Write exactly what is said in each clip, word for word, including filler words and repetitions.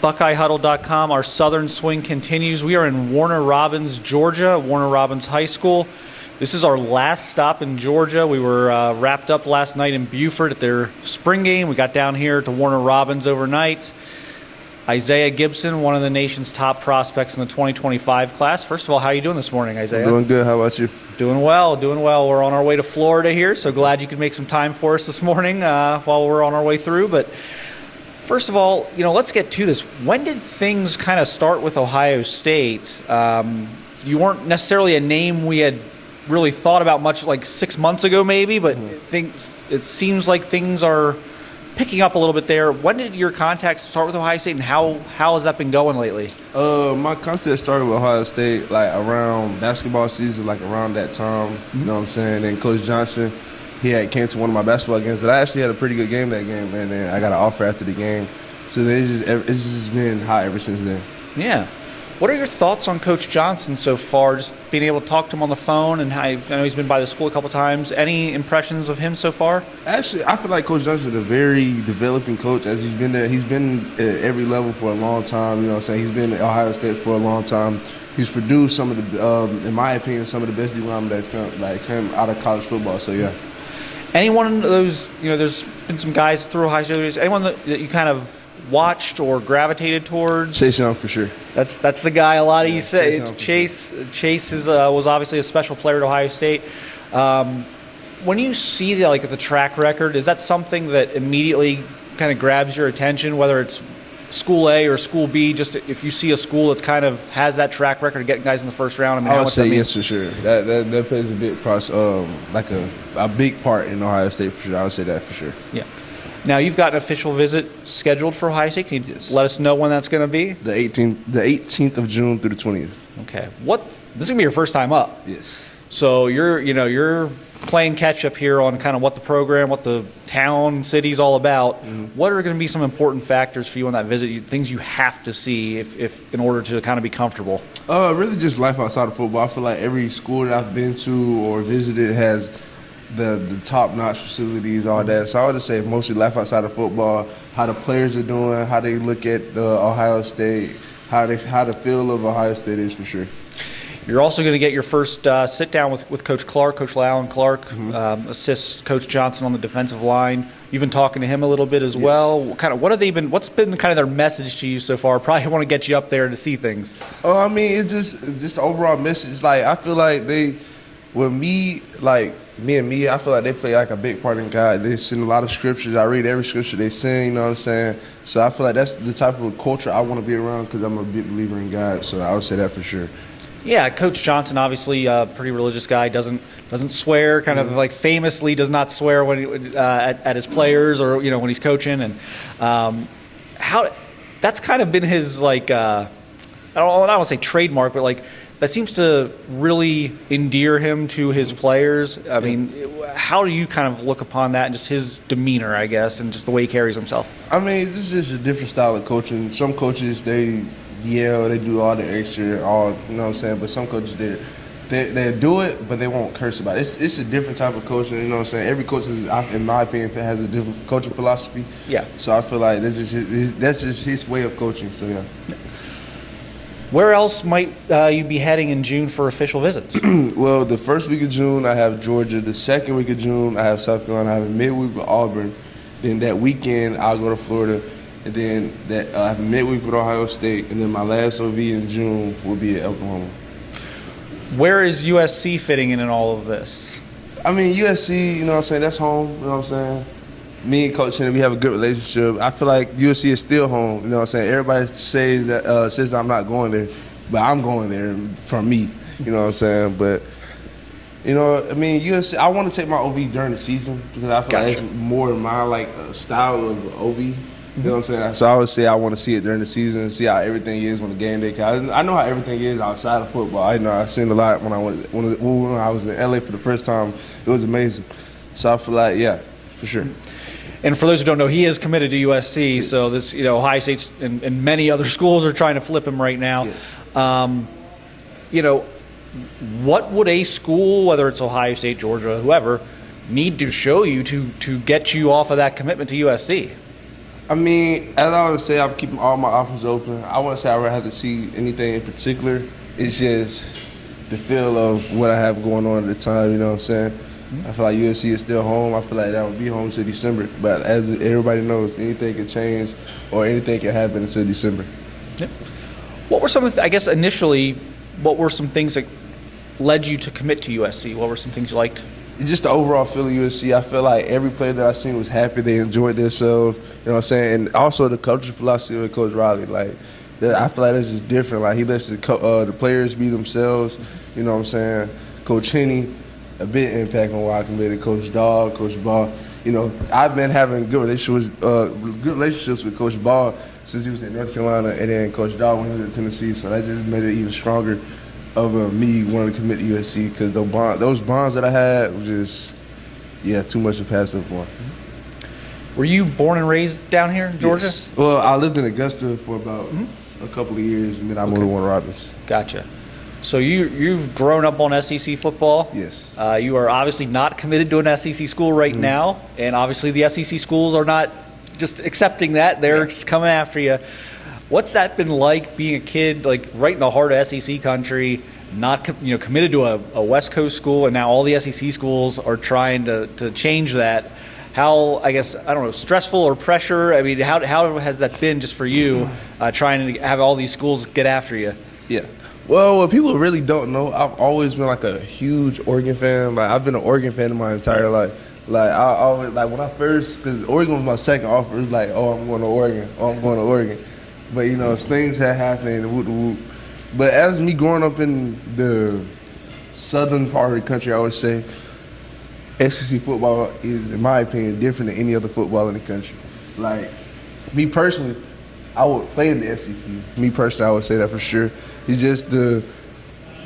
Buckeye Huddle dot com. Our Southern Swing continues. We are in Warner Robins, Georgia, Warner Robins High School. This is our last stop in Georgia. We were uh, wrapped up last night in Buford at their spring game. We got down here to Warner Robins overnight. Isaiah Gibson, one of the nation's top prospects in the twenty twenty-five class. First of all, how are you doing this morning, Isaiah? I'm doing good. How about you? Doing well, doing well. We're on our way to Florida here, so glad you could make some time for us this morning uh, while we're on our way through. But first of all, you know, let's get to this. When did things kind of start with Ohio State? Um, you weren't necessarily a name we had really thought about much, like six months ago maybe, but mm-hmm. things, it seems like things are picking up a little bit there. When did your contacts start with Ohio State, and how how has that been going lately? Uh, my contact started with Ohio State like around basketball season, like around that time. Mm-hmm. You know what I'm saying? And Coach Johnson, he had canceled one of my basketball games, and I actually had a pretty good game that game, and then I got an offer after the game. So then it's just, it's just been hot ever since then. Yeah. What are your thoughts on Coach Johnson so far, just being able to talk to him on the phone? And how, I know he's been by the school a couple times. Any impressions of him so far? Actually, I feel like Coach Johnson is a very developing coach as he's been there. He's been at every level for a long time. You know what I'm saying? He's been at Ohio State for a long time. He's produced some of the, um, in my opinion, some of the best D-linemen that's come, like, come out of college football. So, yeah. Anyone of those, you know, there's been some guys through Ohio State, anyone that, that you kind of watched or gravitated towards? Chase Young for sure. That's that's the guy. A lot of yeah, you say Chase. Chase, sure. Chase is uh, was obviously a special player at Ohio State. Um, when you see the like the track record, is that something that immediately kind of grabs your attention? Whether it's School A or School B, just if you see a school that's kind of has that track record of getting guys in the first round, I mean, I would say yes for sure. That that, that plays a big part, um, like a a big part in Ohio State for sure. I would say that for sure. Yeah. Now, you've got an official visit scheduled for Ohio State. Can you yes. let us know when that's going to be? The eighteenth, the eighteenth of June through the twentieth. Okay. What? This is going to be your first time up. Yes. So you're, you know, you're playing catch up here on kind of what the program, what the town, city's all about. Mm-hmm. What are going to be some important factors for you on that visit? Things you have to see if, if in order to kind of be comfortable. Uh, really, just life outside of football. I feel like every school that I've been to or visited has the the top-notch facilities, all that. So I would just say mostly life outside of football, how the players are doing, how they look at the Ohio State, how they how the feel of Ohio State is for sure. You're also going to get your first uh, sit-down with, with Coach Clark, Coach Lyle and Clark, mm-hmm. um, assists Coach Johnson on the defensive line. You've been talking to him a little bit as yes. well. Kind of, what have they been? What's been kind of their message to you so far? Probably want to get you up there to see things. Oh, uh, I mean, it's just just overall message. Like I feel like they, with me, like. Me and me, I feel like they play like a big part in God. They sing a lot of scriptures. I read every scripture they sing, you know what I'm saying? So I feel like that's the type of culture I want to be around because I'm a big believer in God. So I would say that for sure. Yeah, Coach Johnson, obviously a pretty religious guy, doesn't doesn't swear, kind mm-hmm. of like famously does not swear when he, uh, at, at his players or, you know, when he's coaching. And um, how that's kind of been his, like, uh, I don't, I don't want to say trademark, but like, that seems to really endear him to his players. I mean, how do you kind of look upon that and just his demeanor, I guess, and just the way he carries himself? I mean, this is just a different style of coaching. Some coaches, they yell, they do all the extra, all, you know what I'm saying? But some coaches, they they they do it, but they won't curse about it. It's, it's a different type of coaching, you know what I'm saying? Every coach, is, in my opinion, has a different coaching philosophy. Yeah. So I feel like that's just his, that's just his way of coaching, so yeah. Where else might uh, you be heading in June for official visits? Well, the first week of June, I have Georgia. The second week of June, I have South Carolina. I have a midweek with Auburn. Then that weekend, I'll go to Florida. And then that, uh, I have a midweek with Ohio State. And then my last O V in June will be at Oklahoma. Where is U S C fitting in in all of this? I mean, U S C, you know what I'm saying, that's home, you know what I'm saying? Me and Coach Henry, we have a good relationship. I feel like U S C is still home. You know what I'm saying? Everybody says that, uh, says that I'm not going there, but I'm going there for me. You know what I'm saying? But, you know, I mean, U S C, I want to take my O V during the season because I feel gotcha. like it's more my, like, uh, style of O V. You mm-hmm. know what I'm saying? So I always say I want to see it during the season and see how everything is on the game day. Cause I know how everything is outside of football. I know I've seen a lot when I, went, when, when I was in L A for the first time. It was amazing. So I feel like, yeah, for sure. And for those who don't know, he is committed to U S C. Yes. So this, you know, Ohio State and, and many other schools are trying to flip him right now. Yes. Um, you know, what would a school, whether it's Ohio State, Georgia, whoever, need to show you to to get you off of that commitment to U S C? I mean, as I would say, I'm keeping all my options open. I wouldn't say I'd rather see anything in particular. It's just the feel of what I have going on at the time, you know what I'm saying? Mm-hmm. I feel like U S C is still home. I feel like that would be home until December. But as everybody knows, anything can change or anything can happen until December. Yeah. What were some of the, I guess initially, what were some things that led you to commit to U S C? What were some things you liked? Just the overall feel of U S C, I feel like every player that I seen was happy. They enjoyed themselves, you know what I'm saying? And also the coaching philosophy with Coach Riley, like, I feel like that's just different. Like, he lets the, uh, the players be themselves, you know what I'm saying? Coach Heney, a big impact on why I committed. Coach Dawg, Coach Ball. You know, I've been having good relationships, uh, good relationships with Coach Ball since he was in North Carolina, and then Coach Dawg when he was in Tennessee, so that just made it even stronger of uh, me wanting to commit to U S C, because those, bond, those bonds that I had was just, yeah, too much to pass up on. Were you born and raised down here in Georgia? Yes. Well, I lived in Augusta for about mm-hmm. a couple of years, and then I okay. moved to Warner Robins. Gotcha. So you, you've grown up on S E C football. Yes. Uh, you are obviously not committed to an S E C school right mm-hmm. now, and obviously the S E C schools are not just accepting that. They're yeah. just coming after you. What's that been like being a kid, like right in the heart of S E C country, not you know committed to a, a West Coast school, and now all the S E C schools are trying to, to change that? How, I guess, I don't know, stressful or pressure? I mean, how, how has that been just for you, uh, trying to have all these schools get after you? Yeah. Well, what people really don't know, I've always been like a huge Oregon fan. Like, I've been an Oregon fan in my entire life. Like, I always, like, when I first, because Oregon was my second offer, it was like, oh, I'm going to Oregon, oh, I'm going to Oregon. But, you know, things had happened, whoop, whoop. But as me growing up in the southern part of the country, I would say, S E C football is, in my opinion, different than any other football in the country. Like, me personally, I would play in the S E C. Me personally, I would say that for sure. It's just the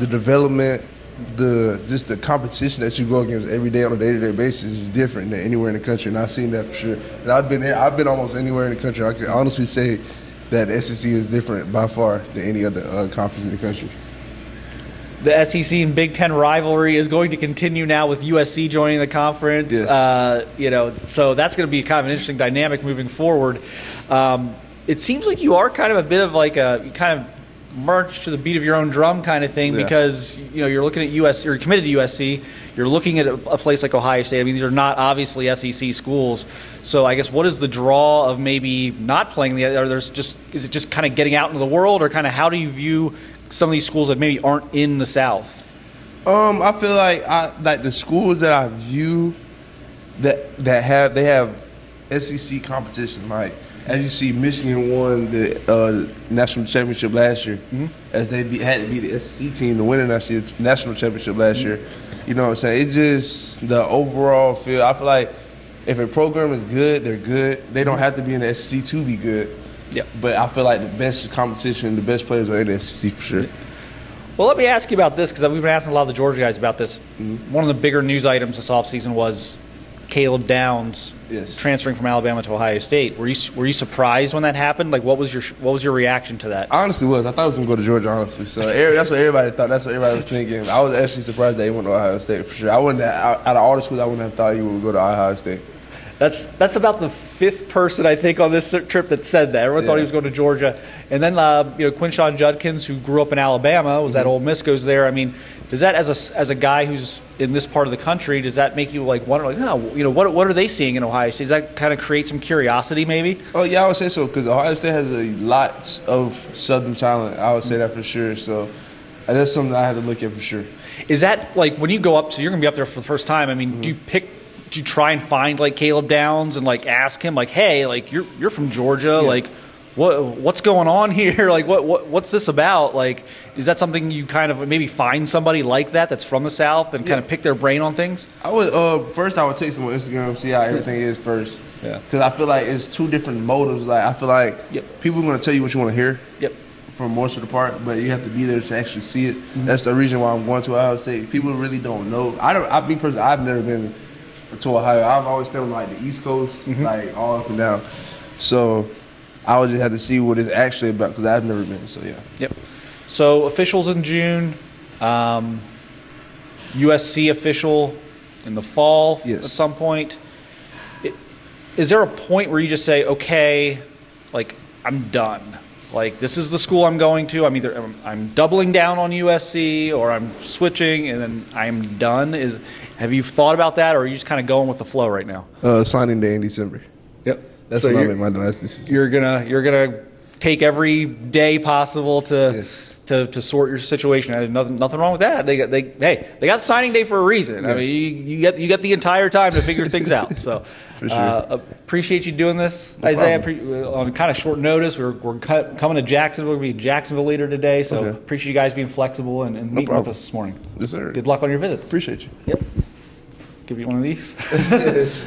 the development, the just the competition that you go against every day on a day-to-day basis is different than anywhere in the country, and I've seen that for sure. And I've been there, I've been almost anywhere in the country. I can honestly say that the S E C is different by far than any other uh, conference in the country. The S E C and Big Ten rivalry is going to continue now with U S C joining the conference. Yes. Uh, you know, so that's going to be kind of an interesting dynamic moving forward. Um, it seems like you are kind of a bit of like a kind of march to the beat of your own drum kind of thing, yeah. because you know you're looking at U S C, you're committed to U S C, you're looking at a, a place like Ohio State. I mean, these are not obviously S E C schools. So I guess what is the draw of maybe not playing the? Or there's just is it just kind of getting out into the world, or kind of how do you view some of these schools that maybe aren't in the South? Um, I feel like I like the schools that I view that that have they have S E C competition. Like as you see, Michigan won the uh, national championship last year, mm-hmm. as they be, had to be the S E C team to win the national national championship last mm-hmm. year. You know what I'm saying? It's just the overall feel. I feel like if a program is good, they're good. They don't have to be in the S E C to be good. Yeah, but I feel like the best competition, the best players are in the S E C for sure. Well, let me ask you about this, because we've been asking a lot of the Georgia guys about this. Mm-hmm. One of the bigger news items this offseason was Caleb Downs yes. transferring from Alabama to Ohio State. Were you were you surprised when that happened? Like, what was your what was your reaction to that? I honestly was. I thought I was going to go to Georgia, honestly. So that's what everybody thought. That's what everybody was thinking. I was actually surprised that he went to Ohio State for sure. I wouldn't have, out of all the schools, I wouldn't have thought he would go to Ohio State. That's that's about the fifth person, I think, on this trip that said that. Everyone yeah. thought he was going to Georgia. And then, uh, you know, Quinshawn Judkins, who grew up in Alabama, was mm-hmm. at Ole Miss, goes there. I mean, does that, as a, as a guy who's in this part of the country, does that make you, like, wonder, like, oh, you know, what what are they seeing in Ohio State? Does that kind of create some curiosity, maybe? Oh, yeah, I would say so, because Ohio State has a lot of Southern talent. I would say that for sure. So that's something that I had to look at for sure. Is that, like, when you go up, so you're going to be up there for the first time, I mean, mm-hmm. do you pick – did you try and find like Caleb Downs and like ask him like, hey, like you're you're from Georgia, yeah. like what what's going on here? Like what, what what's this about? Like is that something you kind of maybe find somebody like that that's from the South and yeah. kind of pick their brain on things? I would uh, first I would take them on Instagram, see how everything is first. Yeah, because I feel like it's two different motives. Like I feel like yep. people are going to tell you what you want to hear. Yep. For most of the part, but you have to be there to actually see it. Mm-hmm. That's the reason why I'm going to Ohio State. People really don't know. I don't. I be personally, I've never been to Ohio. I've always been like the East Coast, mm-hmm. like all up and down. So I would just have to see what it's actually about, because I've never been, so yeah. Yep. So officials in June, um, U S C official in the fall yes. at some point. It, is there a point where you just say, okay, like, I'm done? Like, this is the school I'm going to. I'm either I'm, I'm doubling down on U S C or I'm switching and then I'm done. Is have you thought about that, or are you just kind of going with the flow right now? Uh, signing day in December. Yep, that's so when I make my last decision. You're gonna you're gonna take every day possible to yes. to to sort your situation. There's nothing nothing wrong with that. They got they hey they got signing day for a reason. Yeah. I mean, you, you got you got the entire time to figure things out. So for sure. uh, appreciate you doing this, no Isaiah. Problem. On kind of short notice, we're we're cut, coming to Jacksonville. We'll be Jacksonville later today. So okay. appreciate you guys being flexible and, and no meeting problem. with us this morning. Yes, sir. Good luck on your visits. Appreciate you. Yep. Give you one of these.